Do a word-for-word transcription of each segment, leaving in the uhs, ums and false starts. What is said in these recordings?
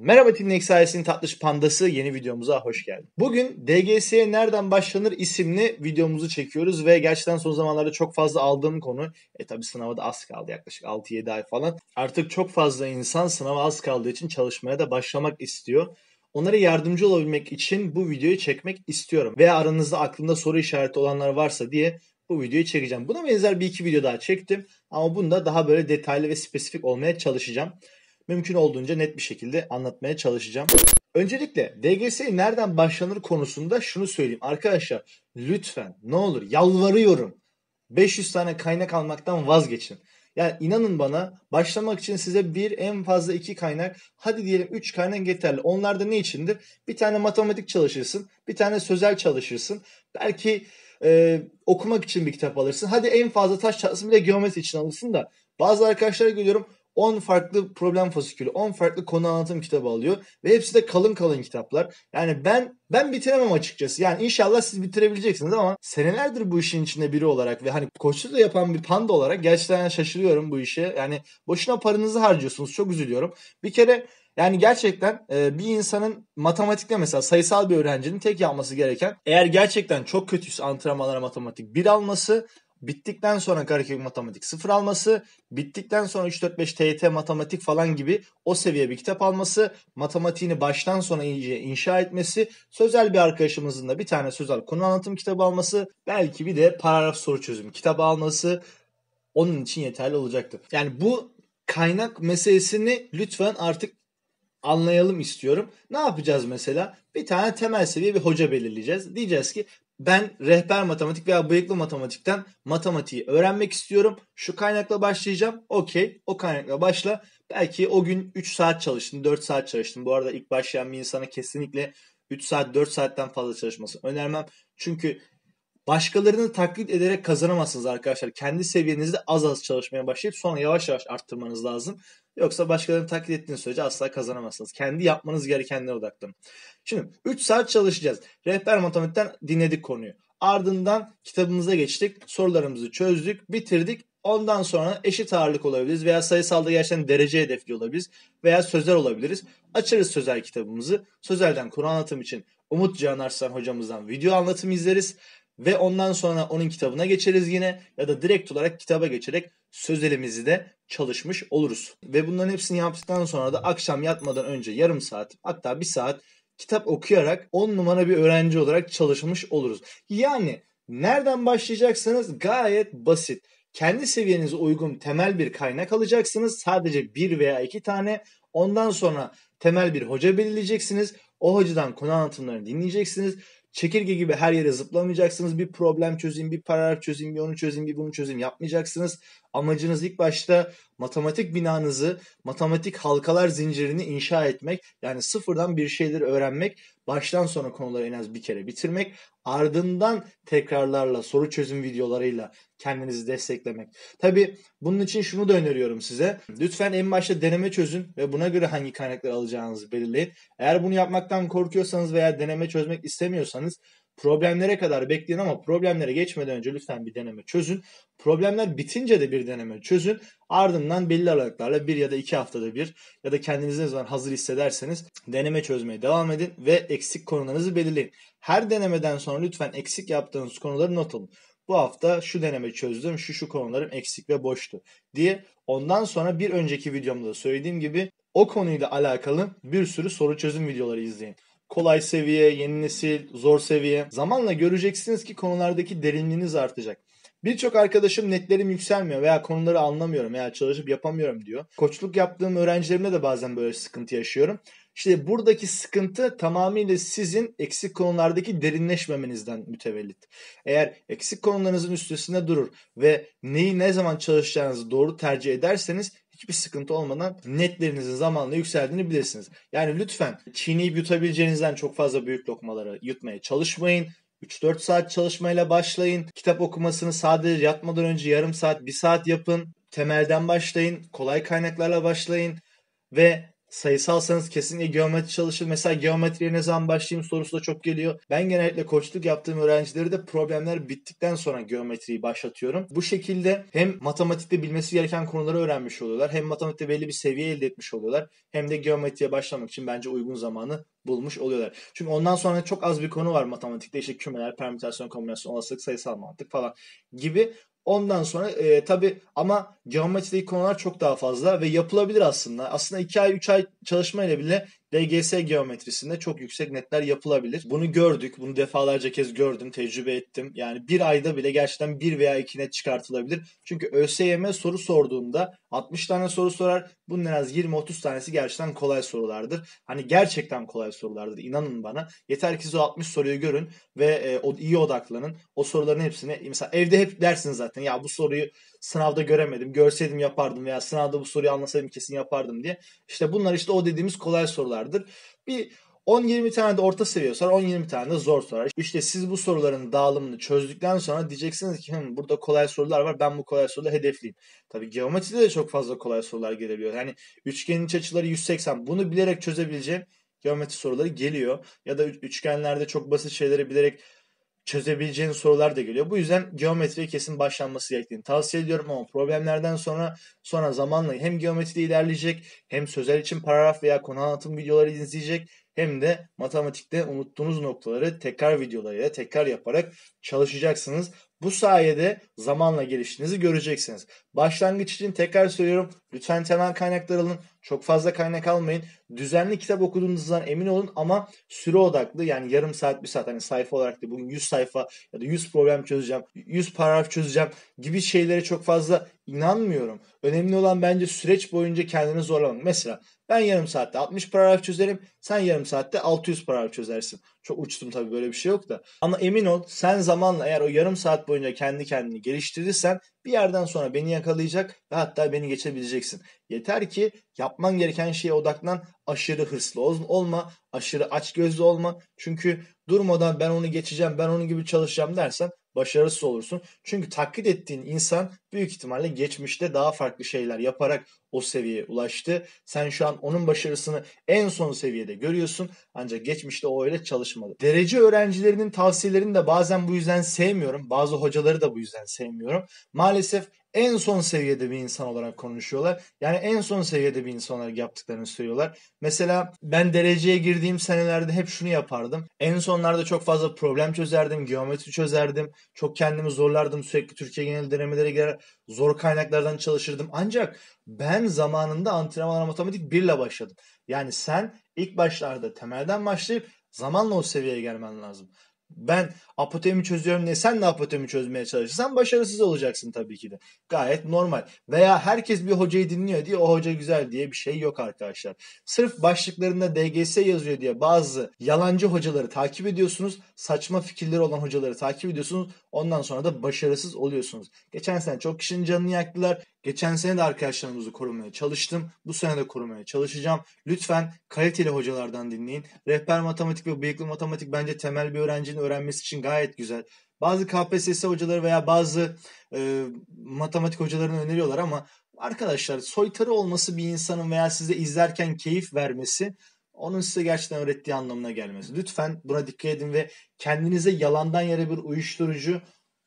Merhaba Timnek sayesinin tatlış pandası yeni videomuza hoş geldin. Bugün D G S'ye nereden başlanır isimli videomuzu çekiyoruz ve gerçekten son zamanlarda çok fazla aldığım konu. E tabi sınava da az kaldı, yaklaşık altı yedi ay falan. Artık çok fazla insan sınava az kaldığı için çalışmaya da başlamak istiyor. Onlara yardımcı olabilmek için bu videoyu çekmek istiyorum. Veya aranızda aklında soru işareti olanlar varsa diye bu videoyu çekeceğim. Buna benzer bir iki video daha çektim ama bunda daha böyle detaylı ve spesifik olmaya çalışacağım. Mümkün olduğunca net bir şekilde anlatmaya çalışacağım. Öncelikle D G S'ye nereden başlanır konusunda şunu söyleyeyim. Arkadaşlar lütfen ne olur yalvarıyorum beş yüz tane kaynak almaktan vazgeçin. Yani inanın bana, başlamak için size bir, en fazla iki kaynak, hadi diyelim üç kaynak yeterli. Onlar da ne içindir? Bir tane matematik çalışırsın, bir tane sözel çalışırsın. Belki e, okumak için bir kitap alırsın. Hadi en fazla taş çatlasın, bile geometri için alırsın da bazı arkadaşlara görüyorum. on farklı problem fasikülü, on farklı konu anlatım kitabı alıyor ve hepsi de kalın kalın kitaplar. Yani ben ben bitiremem açıkçası. Yani inşallah siz bitirebileceksiniz ama senelerdir bu işin içinde biri olarak ve hani koçluk da yapan bir panda olarak gerçekten şaşırıyorum bu işe. Yani boşuna paranızı harcıyorsunuz. Çok üzülüyorum. Bir kere yani gerçekten bir insanın matematikte, mesela sayısal bir öğrencinin tek yapması gereken, eğer gerçekten çok kötüyse antrenmanlara matematik bir alması, bittikten sonra karekök matematik sıfır alması, bittikten sonra üç dört beş T Y T matematik falan gibi o seviye bir kitap alması, matematiğini baştan sona iyice inşa etmesi, sözel bir arkadaşımızın da bir tane sözel konu anlatım kitabı alması, belki bir de paragraf soru çözümü kitabı alması onun için yeterli olacaktır. Yani bu kaynak meselesini lütfen artık anlayalım istiyorum. Ne yapacağız mesela? Bir tane temel seviye bir hoca belirleyeceğiz. Diyeceğiz ki ben Rehber Matematik veya Bıyıklı Matematik'ten matematiği öğrenmek istiyorum. Şu kaynakla başlayacağım. Okey, o kaynakla başla. Belki o gün üç saat çalıştın, dört saat çalıştın. Bu arada ilk başlayan bir insana kesinlikle üç saat, dört saatten fazla çalışmasını önermem. Çünkü başkalarını taklit ederek kazanamazsınız arkadaşlar. Kendi seviyenizde az az çalışmaya başlayıp sonra yavaş yavaş arttırmanız lazım. Yoksa başkalarını taklit ettiğiniz sürece asla kazanamazsınız. Kendi yapmanız gerekenlere odaklanın. Şimdi üç saat çalışacağız. Rehber matematikten dinledik konuyu. Ardından kitabımıza geçtik. Sorularımızı çözdük, bitirdik. Ondan sonra eşit ağırlık olabiliriz veya sayısalda gerçekten derece hedefli olabiliriz veya sözel olabiliriz. Açarız sözel kitabımızı. Sözelden konu anlatım için Umut Can Arslan hocamızdan video anlatımı izleriz. Ve ondan sonra onun kitabına geçeriz yine ya da direkt olarak kitaba geçerek sözelimizi de çalışmış oluruz. Ve bunların hepsini yaptıktan sonra da akşam yatmadan önce yarım saat, hatta bir saat kitap okuyarak on numara bir öğrenci olarak çalışmış oluruz. Yani nereden başlayacaksanız gayet basit. Kendi seviyenize uygun temel bir kaynak alacaksınız. Sadece bir veya iki tane. Ondan sonra temel bir hoca belirleyeceksiniz. O hocadan konu anlatımlarını dinleyeceksiniz. Çekirge gibi her yere zıplamayacaksınız. Bir problem çözeyim, bir paragraf çözeyim, bir onu çözeyim, bir bunu çözeyim yapmayacaksınız. Amacınız ilk başta matematik binanızı, matematik halkalar zincirini inşa etmek. Yani sıfırdan bir şeyleri öğrenmek, baştan sona konuları en az bir kere bitirmek. Ardından tekrarlarla, soru çözüm videolarıyla kendinizi desteklemek. Tabii bunun için şunu da öneriyorum size. Lütfen en başta deneme çözün ve buna göre hangi kaynakları alacağınızı belirleyin. Eğer bunu yapmaktan korkuyorsanız veya deneme çözmek istemiyorsanız problemlere kadar bekleyin ama problemlere geçmeden önce lütfen bir deneme çözün. Problemler bitince de bir deneme çözün. Ardından belli aralıklarla bir ya da iki haftada bir ya da kendinizi ne zaman hazır hissederseniz deneme çözmeye devam edin ve eksik konularınızı belirleyin. Her denemeden sonra lütfen eksik yaptığınız konuları not alın. Bu hafta şu deneme çözdüm, şu şu konularım eksik ve boştu diye. Ondan sonra bir önceki videomda da söylediğim gibi o konuyla alakalı bir sürü soru çözüm videoları izleyin. Kolay seviye, yeni nesil, zor seviye. Zamanla göreceksiniz ki konulardaki derinliğiniz artacak. Birçok arkadaşım netlerim yükselmiyor veya konuları anlamıyorum veya çalışıp yapamıyorum diyor. Koçluk yaptığım öğrencilerimle de bazen böyle sıkıntı yaşıyorum. İşte buradaki sıkıntı tamamıyla sizin eksik konulardaki derinleşmemenizden mütevellit. Eğer eksik konularınızın üstesinde durur ve neyi ne zaman çalışacağınızı doğru tercih ederseniz hiçbir sıkıntı olmadan netlerinizin zamanla yükseldiğini bilirsiniz. Yani lütfen çiğneyip yutabileceğinizden çok fazla büyük lokmaları yutmaya çalışmayın. üç dört saat çalışmayla başlayın. Kitap okumasını sadece yatmadan önce yarım saat, bir saat yapın. Temelden başlayın. Kolay kaynaklarla başlayın. Ve sayısalsanız kesinlikle geometri çalışın. Mesela geometriye ne zaman başlayayım sorusu da çok geliyor. Ben genellikle koçluk yaptığım öğrencileri de problemler bittikten sonra geometriyi başlatıyorum. Bu şekilde hem matematikte bilmesi gereken konuları öğrenmiş oluyorlar, hem matematikte belli bir seviye elde etmiş oluyorlar, hem de geometriye başlamak için bence uygun zamanı bulmuş oluyorlar. Çünkü ondan sonra çok az bir konu var matematikte. İşte kümeler, permütasyon, kombinasyon, olasılık, sayısal mantık falan gibi. Ondan sonra e, tabii ama geometrideki konular çok daha fazla ve yapılabilir aslında. Aslında iki ay üç ay çalışmayla bile D G S geometrisinde çok yüksek netler yapılabilir. Bunu gördük. Bunu defalarca kez gördüm, tecrübe ettim. Yani bir ayda bile gerçekten bir veya iki net çıkartılabilir. Çünkü ÖSYM soru sorduğunda altmış tane soru sorar. Bunun en az yirmi otuz tanesi gerçekten kolay sorulardır. Hani gerçekten kolay sorulardır. İnanın bana. Yeter ki siz o altmış soruyu görün ve e, o, iyi odaklanın. O soruların hepsini mesela evde hep dersiniz zaten. Ya bu soruyu sınavda göremedim. Görseydim yapardım veya sınavda bu soruyu anlasaydım kesin yapardım diye. İşte bunlar işte o dediğimiz kolay sorulardır. Bir on yirmi tane de orta seviye sorar, on yirmi tane de zor sorar. İşte siz bu soruların dağılımını çözdükten sonra diyeceksiniz ki Hı, burada kolay sorular var, ben bu kolay soruları hedefleyeyim. Tabii geometride de çok fazla kolay sorular gelebiliyor. Yani üçgenin iç açıları yüz seksen, bunu bilerek çözebileceğim geometri soruları geliyor. Ya da üçgenlerde çok basit şeyleri bilerek çözebileceğiniz sorular da geliyor. Bu yüzden geometriye kesin başlanması gerektiğini tavsiye ediyorum ama problemlerden sonra sonra zamanla hem geometride ilerleyecek, hem sözel için paragraf veya konu anlatım videoları izleyecek, hem de matematikte unuttuğunuz noktaları tekrar videolarıyla tekrar yaparak çalışacaksınız. Bu sayede zamanla geliştiğinizi göreceksiniz. Başlangıç için tekrar söylüyorum. Lütfen temel kaynaklar alın. Çok fazla kaynak almayın. Düzenli kitap okuduğunuzdan emin olun ama süre odaklı, yani yarım saat bir saat, hani sayfa olarak da bugün yüz sayfa ya da yüz problem çözeceğim, yüz paragraf çözeceğim gibi şeylere çok fazla inanmıyorum. Önemli olan bence süreç boyunca kendini zorlamak. Mesela ben yarım saatte altmış paragraf çözerim. Sen yarım saatte altı yüz paragraf çözersin. Çok uçtum tabii, böyle bir şey yok da. Ama emin ol, sen zamanla eğer o yarım saat boyunca kendi kendini geliştirirsen bir yerden sonra beni yakalayacak ve hatta beni geçebileceksin. Yeter ki yapman gereken şeye odaklan, aşırı hırslı olma, aşırı açgözlü olma. Çünkü durmadan ben onu geçeceğim, ben onun gibi çalışacağım dersen başarısız olursun. Çünkü taklit ettiğin insan büyük ihtimalle geçmişte daha farklı şeyler yaparak o seviyeye ulaştı. Sen şu an onun başarısını en son seviyede görüyorsun. Ancak geçmişte o öyle çalışmadı. Derece öğrencilerinin tavsiyelerini de bazen bu yüzden sevmiyorum. Bazı hocaları da bu yüzden sevmiyorum. Maalesef en son seviyede bir insan olarak konuşuyorlar. Yani en son seviyede bir insan olarak yaptıklarını söylüyorlar. Mesela ben dereceye girdiğim senelerde hep şunu yapardım. En sonlarda çok fazla problem çözerdim, geometri çözerdim. Çok kendimi zorlardım. Sürekli Türkiye genel denemelere girer, zor kaynaklardan çalışırdım. Ancak ben zamanında antrenman matematik bir ile başladım. Yani sen ilk başlarda temelden başlayıp zamanla o seviyeye gelmen lazım. Ben apotemi çözüyorum diye sen de apotemi çözmeye çalışırsan başarısız olacaksın tabii ki de. Gayet normal. Veya herkes bir hocayı dinliyor diye o hoca güzel diye bir şey yok arkadaşlar. Sırf başlıklarında D G S yazıyor diye bazı yalancı hocaları takip ediyorsunuz. Saçma fikirleri olan hocaları takip ediyorsunuz. Ondan sonra da başarısız oluyorsunuz. Geçen sene çok kişinin canını yaktılar. Geçen sene de arkadaşlarımızı korumaya çalıştım. Bu sene de korumaya çalışacağım. Lütfen kaliteli hocalardan dinleyin. Rehber Matematik ve Bıyıklı Matematik bence temel bir öğrencinin öğrenmesi için gayet güzel. Bazı K P S S hocaları veya bazı e, matematik hocalarını öneriyorlar ama arkadaşlar, soytarı olması bir insanın veya size izlerken keyif vermesi onun size gerçekten öğrettiği anlamına gelmez. Lütfen buna dikkat edin ve kendinize yalandan yere bir uyuşturucu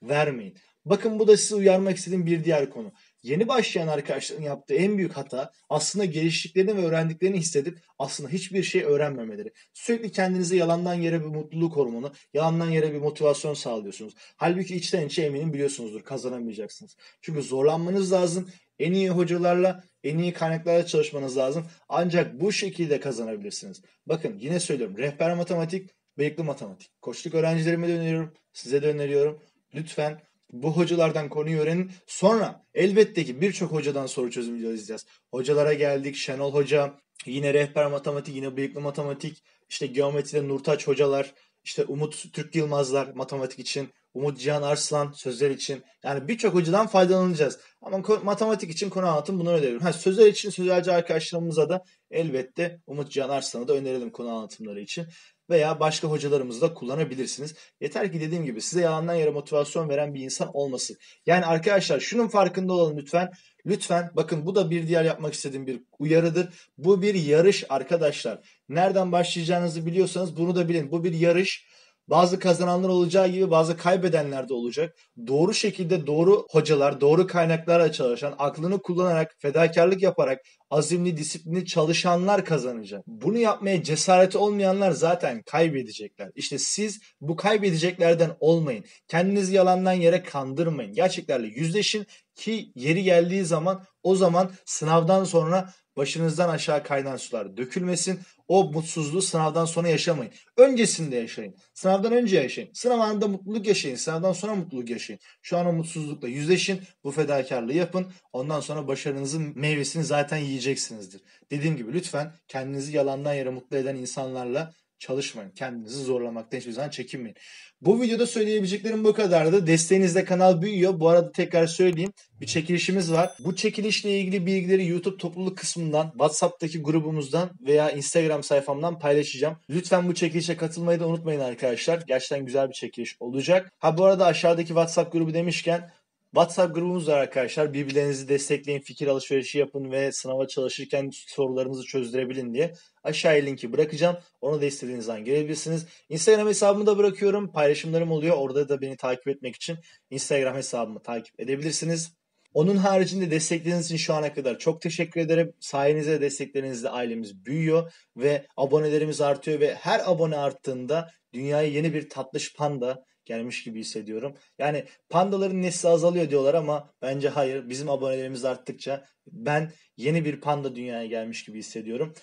vermeyin. Bakın, bu da sizi uyarmak istediğim bir diğer konu. Yeni başlayan arkadaşların yaptığı en büyük hata aslında geliştiklerini ve öğrendiklerini hissedip aslında hiçbir şey öğrenmemeleri. Sürekli kendinize yalandan yere bir mutluluk hormonu, yalandan yere bir motivasyon sağlıyorsunuz. Halbuki içten içe eminim biliyorsunuzdur, kazanamayacaksınız. Çünkü zorlanmanız lazım. En iyi hocalarla, en iyi kaynaklarla çalışmanız lazım. Ancak bu şekilde kazanabilirsiniz. Bakın, yine söylüyorum. Rehber Matematik, Bıyıklı Matematik. Koçluk öğrencilerime de öneriyorum. Size de öneriyorum. Lütfen bu hocalardan konuyu öğrenin. Sonra elbette ki birçok hocadan soru çözüm videoları izleyeceğiz. Hocalara geldik. Şenol Hoca, yine Rehber Matematik, yine Bıyıklı Matematik, işte geometride Nurtaç hocalar, işte Umut Türk Yılmazlar matematik için. Umut Can Arslan sözler için. Yani birçok hocadan faydalanacağız. Ama matematik için konu anlatım bunu öneriyorum. Ha, sözler için sözelci arkadaşlarımıza da elbette Umut Can Arslan'ı da önerelim konu anlatımları için. Veya başka hocalarımızı da kullanabilirsiniz. Yeter ki dediğim gibi size yalandan yere motivasyon veren bir insan olmasın. Yani arkadaşlar şunun farkında olalım lütfen. Lütfen bakın bu da bir diğer yapmak istediğim bir uyarıdır. Bu bir yarış arkadaşlar. Nereden başlayacağınızı biliyorsanız bunu da bilin. Bu bir yarış. Bazı kazananlar olacağı gibi bazı kaybedenler de olacak. Doğru şekilde doğru hocalar, doğru kaynaklarla çalışan, aklını kullanarak, fedakarlık yaparak, azimli, disiplinli çalışanlar kazanacak. Bunu yapmaya cesareti olmayanlar zaten kaybedecekler. İşte siz bu kaybedeceklerden olmayın. Kendinizi yalandan yere kandırmayın. Gerçeklerle yüzleşin ki yeri geldiği zaman o zaman sınavdan sonra başınızdan aşağı kaynan sular dökülmesin. O mutsuzluğu sınavdan sonra yaşamayın. Öncesinde yaşayın. Sınavdan önce yaşayın. Sınav anında mutluluk yaşayın. Sınavdan sonra mutluluk yaşayın. Şu an o mutsuzlukla yüzleşin. Bu fedakarlığı yapın. Ondan sonra başarınızın meyvesini zaten yiyeceksinizdir. Dediğim gibi lütfen kendinizi yalandan yere mutlu eden insanlarla çalışmayın. Kendinizi zorlamaktan hiçbir zaman çekinmeyin. Bu videoda söyleyebileceklerim bu kadardı. Desteğinizle kanal büyüyor. Bu arada tekrar söyleyeyim. Bir çekilişimiz var. Bu çekilişle ilgili bilgileri YouTube topluluk kısmından, WhatsApp'taki grubumuzdan veya Instagram sayfamdan paylaşacağım. Lütfen bu çekilişe katılmayı da unutmayın arkadaşlar. Gerçekten güzel bir çekiliş olacak. Ha bu arada aşağıdaki WhatsApp grubu demişken WhatsApp grubumuz var arkadaşlar. Birbirlerinizi destekleyin, fikir alışverişi yapın ve sınava çalışırken sorularınızı çözdürebilin diye. Aşağıya linki bırakacağım. Onu da istediğiniz zaman gelebilirsiniz. Instagram hesabımı da bırakıyorum. Paylaşımlarım oluyor. Orada da beni takip etmek için Instagram hesabımı takip edebilirsiniz. Onun haricinde destekleriniz için şu ana kadar çok teşekkür ederim. Sayenizde, desteklerinizle ailemiz büyüyor ve abonelerimiz artıyor ve her abone arttığında dünyaya yeni bir tatlış panda gelmiş gibi hissediyorum. Yani pandaların nesli azalıyor diyorlar ama bence hayır. Bizim abonelerimiz arttıkça ben yeni bir panda dünyaya gelmiş gibi hissediyorum.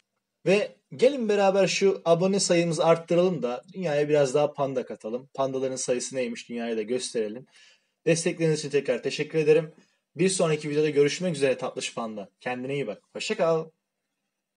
Ve gelin beraber şu abone sayımızı arttıralım da dünyaya biraz daha panda katalım. Pandaların sayısı neymiş dünyaya da gösterelim. Destekleriniz için tekrar teşekkür ederim. Bir sonraki videoda görüşmek üzere tatlış panda. Kendine iyi bak. Hoşça kal.